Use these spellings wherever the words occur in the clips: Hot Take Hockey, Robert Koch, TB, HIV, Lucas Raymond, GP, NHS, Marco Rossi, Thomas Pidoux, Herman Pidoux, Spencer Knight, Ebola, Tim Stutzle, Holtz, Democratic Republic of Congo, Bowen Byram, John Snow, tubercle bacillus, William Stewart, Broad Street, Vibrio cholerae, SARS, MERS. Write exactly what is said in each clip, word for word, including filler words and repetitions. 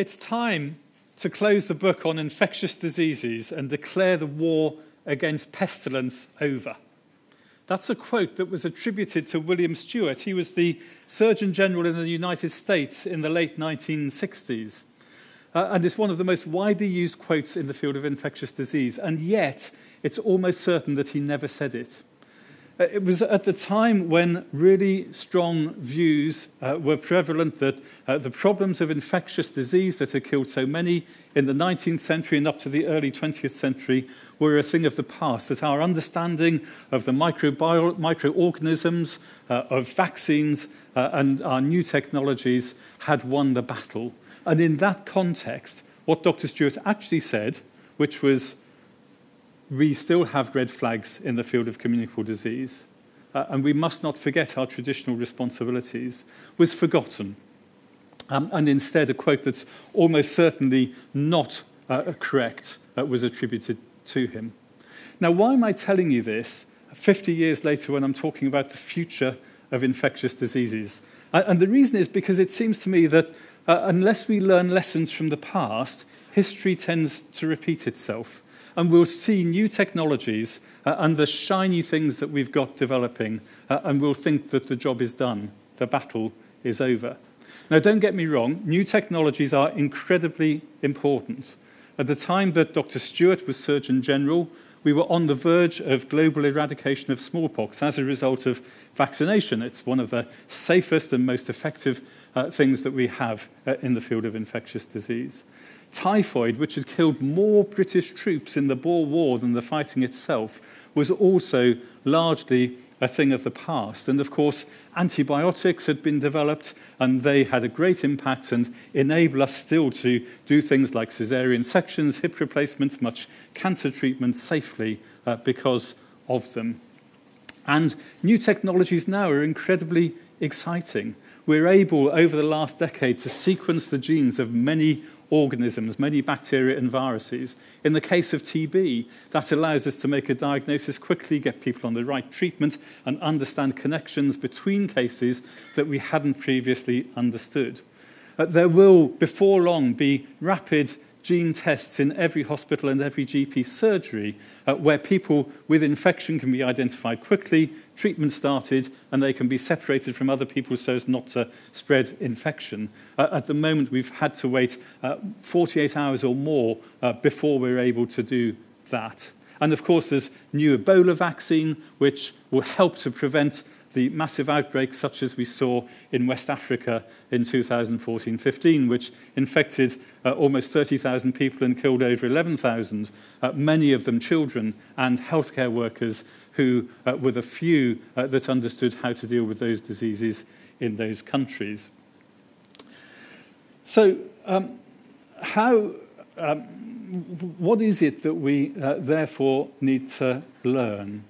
It's time to close the book on infectious diseases and declare the war against pestilence over. That's a quote that was attributed to William Stewart. He was the Surgeon General in the United States in the late nineteen sixties. Uh, and it's one of the most widely used quotes in the field of infectious disease. And yet, it's almost certain that he never said it. Uh, it was at the time when really strong views uh, were prevalent that uh, the problems of infectious disease that had killed so many in the nineteenth century and up to the early twentieth century were a thing of the past, that our understanding of the microbial, microorganisms, uh, of vaccines, uh, and our new technologies had won the battle. And in that context, what Doctor Stewart actually said, which was, we still have red flags in the field of communicable disease, uh, and we must not forget our traditional responsibilities, was forgotten. Um, and instead, a quote that's almost certainly not uh, correct uh, was attributed to him. Now, why am I telling you this fifty years later when I'm talking about the future of infectious diseases? Uh, and the reason is because it seems to me that Uh, unless we learn lessons from the past, history tends to repeat itself. And we'll see new technologies uh, and the shiny things that we've got developing, uh, and we'll think that the job is done, the battle is over. Now, don't get me wrong, new technologies are incredibly important. At the time that Doctor Stewart was Surgeon General, we were on the verge of global eradication of smallpox as a result of vaccination. It's one of the safest and most effective uh, things that we have uh, in the field of infectious disease. Typhoid, which had killed more British troops in the Boer War than the fighting itself, was also largely a thing of the past. And of course, antibiotics had been developed, and they had a great impact and enable us still to do things like caesarean sections, hip replacements, much cancer treatment safely uh, because of them. And new technologies now are incredibly exciting. We're able, over the last decade, to sequence the genes of many organisms, many bacteria and viruses. In the case of T B, that allows us to make a diagnosis quickly, get people on the right treatment, and understand connections between cases that we hadn't previously understood. Uh, there will, before long, be rapid gene tests in every hospital and every G P surgery, uh, where people with infection can be identified quickly, treatment started, and they can be separated from other people so as not to spread infection. Uh, at the moment, we've had to wait uh, forty-eight hours or more uh, before we're able to do that. And of course, there's new Ebola vaccine, which will help to prevent the massive outbreaks such as we saw in West Africa in two thousand fourteen fifteen, which infected uh, almost thirty thousand people and killed over eleven thousand, uh, many of them children and healthcare workers who uh, were the few uh, that understood how to deal with those diseases in those countries. So um, how, um, what is it that we uh, therefore need to learn?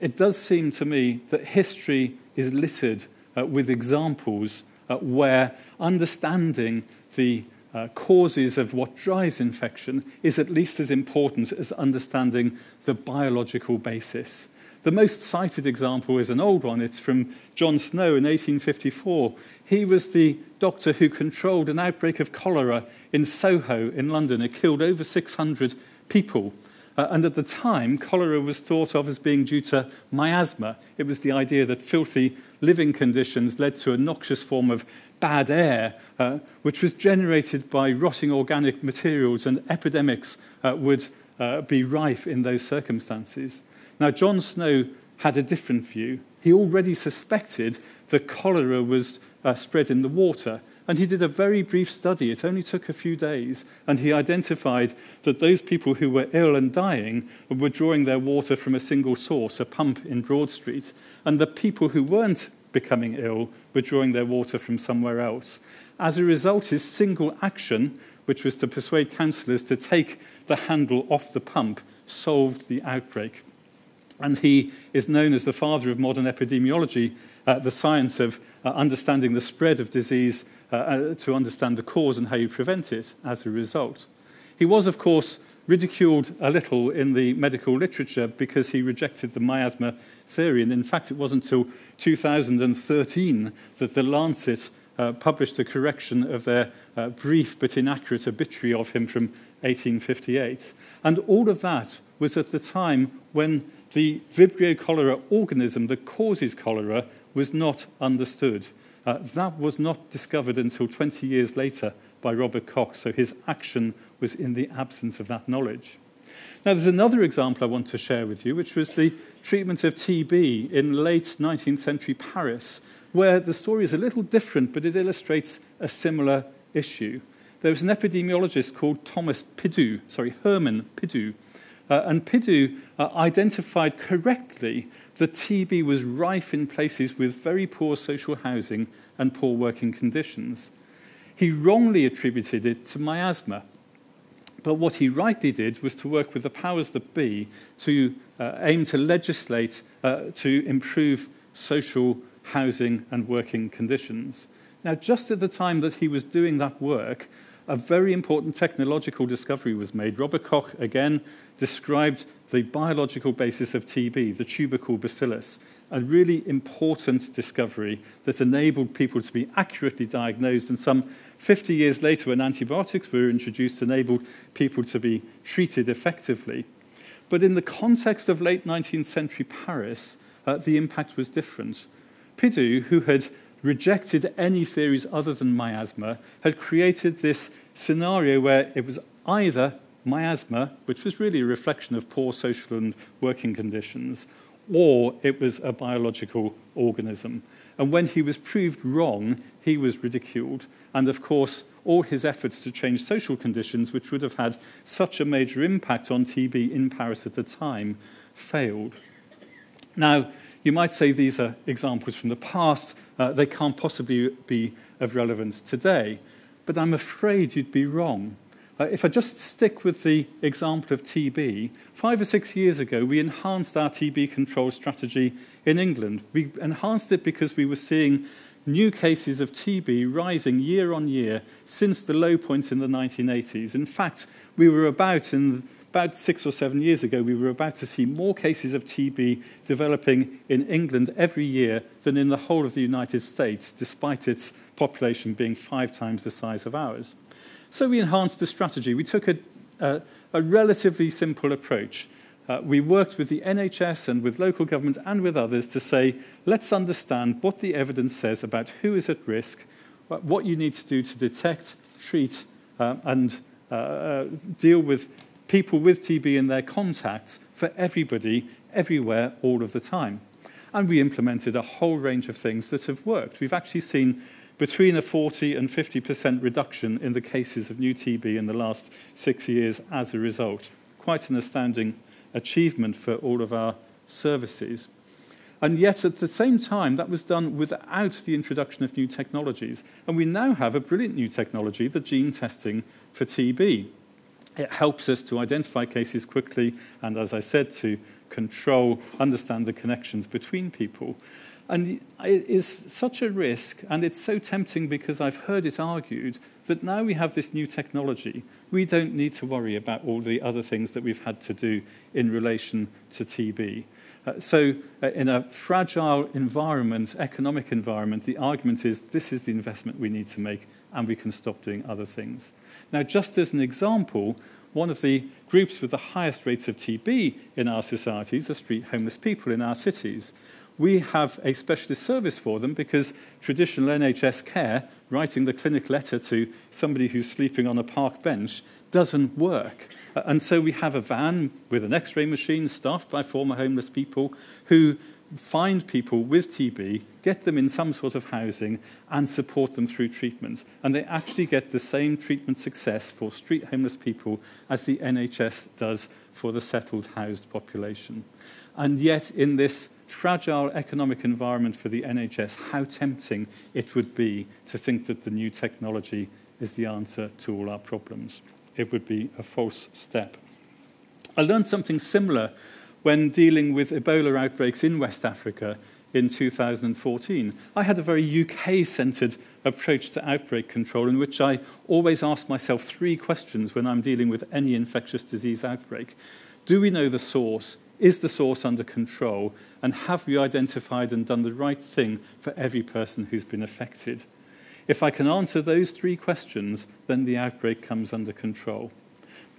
It does seem to me that history is littered uh, with examples uh, where understanding the uh, causes of what drives infection is at least as important as understanding the biological basis. The most cited example is an old one. It's from John Snow in eighteen fifty-four. He was the doctor who controlled an outbreak of cholera in Soho in London. It killed over six hundred people. Uh, and at the time, cholera was thought of as being due to miasma. It was the idea that filthy living conditions led to a noxious form of bad air, uh, which was generated by rotting organic materials, and epidemics uh, would uh, be rife in those circumstances. Now, John Snow had a different view. He already suspected that cholera was uh, spread in the water. And he did a very brief study. It only took a few days. And he identified that those people who were ill and dying were drawing their water from a single source, a pump in Broad Street. And the people who weren't becoming ill were drawing their water from somewhere else. As a result, his single action, which was to persuade councillors to take the handle off the pump, solved the outbreak. And he is known as the father of modern epidemiology, uh, the science of uh, understanding the spread of disease, Uh, to understand the cause and how you prevent it as a result. He was, of course, ridiculed a little in the medical literature because he rejected the miasma theory. And in fact, it wasn't until two thousand thirteen that the Lancet uh, published a correction of their uh, brief but inaccurate obituary of him from eighteen fifty-eight. And all of that was at the time when the Vibrio cholerae organism that causes cholera was not understood. Uh, that was not discovered until twenty years later by Robert Koch, so his action was in the absence of that knowledge. Now, there's another example I want to share with you, which was the treatment of T B in late nineteenth century Paris, where the story is a little different, but it illustrates a similar issue. There was an epidemiologist called Thomas Pidoux, sorry, Herman Pidoux, uh, and Pidoux uh, identified correctly that T B was rife in places with very poor social housing and poor working conditions. He wrongly attributed it to miasma, but what he rightly did was to work with the powers that be to uh, aim to legislate uh, to improve social housing and working conditions. Now, just at the time that he was doing that work, a very important technological discovery was made. Robert Koch, again, described the biological basis of T B, the tubercle bacillus, a really important discovery that enabled people to be accurately diagnosed, and some fifty years later, when antibiotics were introduced, enabled people to be treated effectively. But in the context of late nineteenth century Paris, uh, the impact was different. Pidoux, who had rejected any theories other than miasma, had created this scenario where it was either miasma, which was really a reflection of poor social and working conditions, or it was a biological organism. And when he was proved wrong, he was ridiculed. And of course, all his efforts to change social conditions, which would have had such a major impact on T B in Paris at the time, failed. Now, you might say these are examples from the past. Uh, they can't possibly be of relevance today. But I'm afraid you'd be wrong. Uh, if I just stick with the example of T B, five or six years ago, we enhanced our T B control strategy in England. We enhanced it because we were seeing new cases of T B rising year on year since the low point in the nineteen eighties. In fact, we were about in... About six or seven years ago, we were about to see more cases of T B developing in England every year than in the whole of the United States, despite its population being five times the size of ours. So we enhanced the strategy. We took a, a, a relatively simple approach. Uh, we worked with the N H S and with local government and with others to say, let's understand what the evidence says about who is at risk, what you need to do to detect, treat, uh, and uh, uh, deal with people with T B and their contacts for everybody, everywhere, all of the time. And we implemented a whole range of things that have worked. We've actually seen between a forty and fifty percent reduction in the cases of new T B in the last six years as a result. Quite an astounding achievement for all of our services. And yet, at the same time, that was done without the introduction of new technologies. And we now have a brilliant new technology, the gene testing for T B. It helps us to identify cases quickly and, as I said, to control, understand the connections between people. And it is such a risk, and it's so tempting because I've heard it argued that now we have this new technology, we don't need to worry about all the other things that we've had to do in relation to T B. Uh, so uh, in a fragile environment, economic environment, the argument is this is the investment we need to make and we can stop doing other things. Now, just as an example, one of the groups with the highest rates of T B in our societies are street homeless people in our cities. We have a specialist service for them because traditional N H S care, writing the clinic letter to somebody who's sleeping on a park bench, doesn't work. And so we have a van with an x-ray machine staffed by former homeless people who find people with T B, get them in some sort of housing, and support them through treatment. And they actually get the same treatment success for street homeless people as the N H S does for the settled housed population. And yet, in this fragile economic environment for the N H S, how tempting it would be to think that the new technology is the answer to all our problems. It would be a false step. I learned something similar when dealing with Ebola outbreaks in West Africa in two thousand fourteen. I had a very U K-centred approach to outbreak control in which I always ask myself three questions when I'm dealing with any infectious disease outbreak. Do we know the source? Is the source under control? And have we identified and done the right thing for every person who's been affected? If I can answer those three questions, then the outbreak comes under control.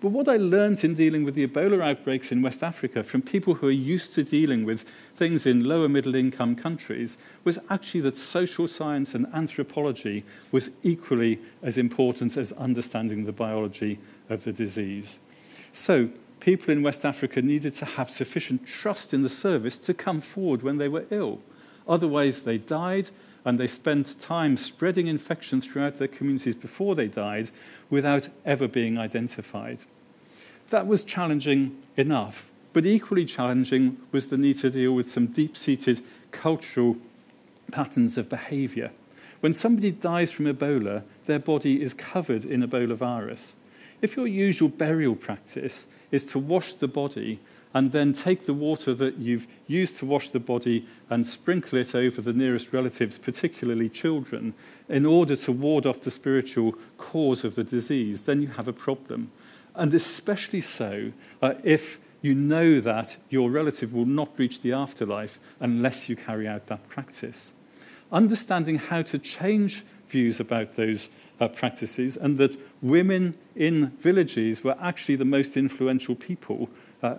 But what I learned in dealing with the Ebola outbreaks in West Africa from people who are used to dealing with things in lower middle income countries was actually that social science and anthropology was equally as important as understanding the biology of the disease. So people in West Africa needed to have sufficient trust in the service to come forward when they were ill. Otherwise they died, and they spent time spreading infection throughout their communities before they died without ever being identified. That was challenging enough, but equally challenging was the need to deal with some deep-seated cultural patterns of behavior. When somebody dies from Ebola, their body is covered in Ebola virus. If your usual burial practice is to wash the body and then take the water that you've used to wash the body and sprinkle it over the nearest relatives, particularly children, in order to ward off the spiritual cause of the disease, then you have a problem. And especially so uh, if you know that your relative will not reach the afterlife unless you carry out that practice. Understanding how to change views about those Uh, practices, and that women in villages were actually the most influential people, uh,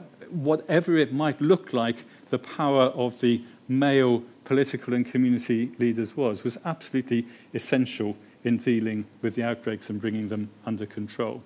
whatever it might look like the power of the male political and community leaders was, was absolutely essential in dealing with the outbreaks and bringing them under control.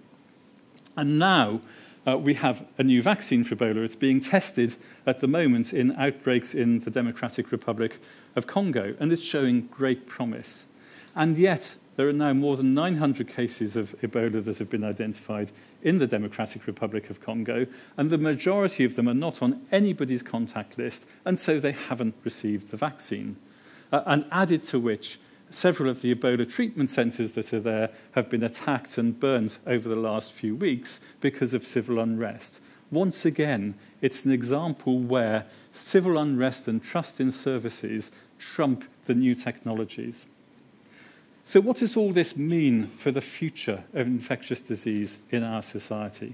And now uh, we have a new vaccine for Ebola. It's being tested at the moment in outbreaks in the Democratic Republic of Congo, and it's showing great promise. And yet, there are now more than nine hundred cases of Ebola that have been identified in the Democratic Republic of Congo, and the majority of them are not on anybody's contact list, and so they haven't received the vaccine. Uh, and added to which, several of the Ebola treatment centres that are there have been attacked and burned over the last few weeks because of civil unrest. Once again, it's an example where civil unrest and trust in services trump the new technologies. So what does all this mean for the future of infectious disease in our society?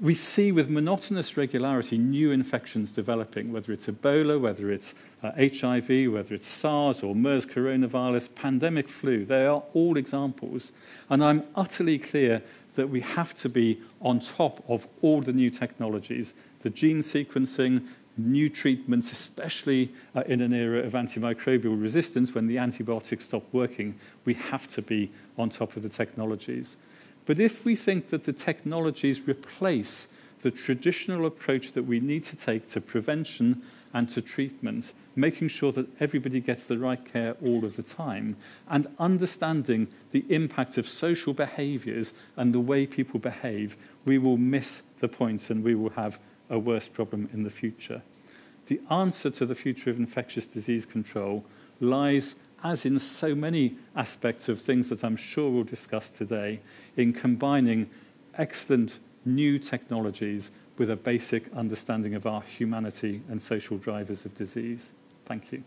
We see with monotonous regularity new infections developing, whether it's Ebola, whether it's uh, H I V, whether it's SARS or MERS coronavirus, pandemic flu. They are all examples. And I'm utterly clear that we have to be on top of all the new technologies, the gene sequencing, new treatments, especially uh, in an era of antimicrobial resistance when the antibiotics stop working. We have to be on top of the technologies. But if we think that the technologies replace the traditional approach that we need to take to prevention and to treatment, making sure that everybody gets the right care all of the time, and understanding the impact of social behaviours and the way people behave, we will miss the point and we will have a worse problem in the future. The answer to the future of infectious disease control lies, as in so many aspects of things that I'm sure we'll discuss today, in combining excellent new technologies with a basic understanding of our humanity and social drivers of disease. Thank you.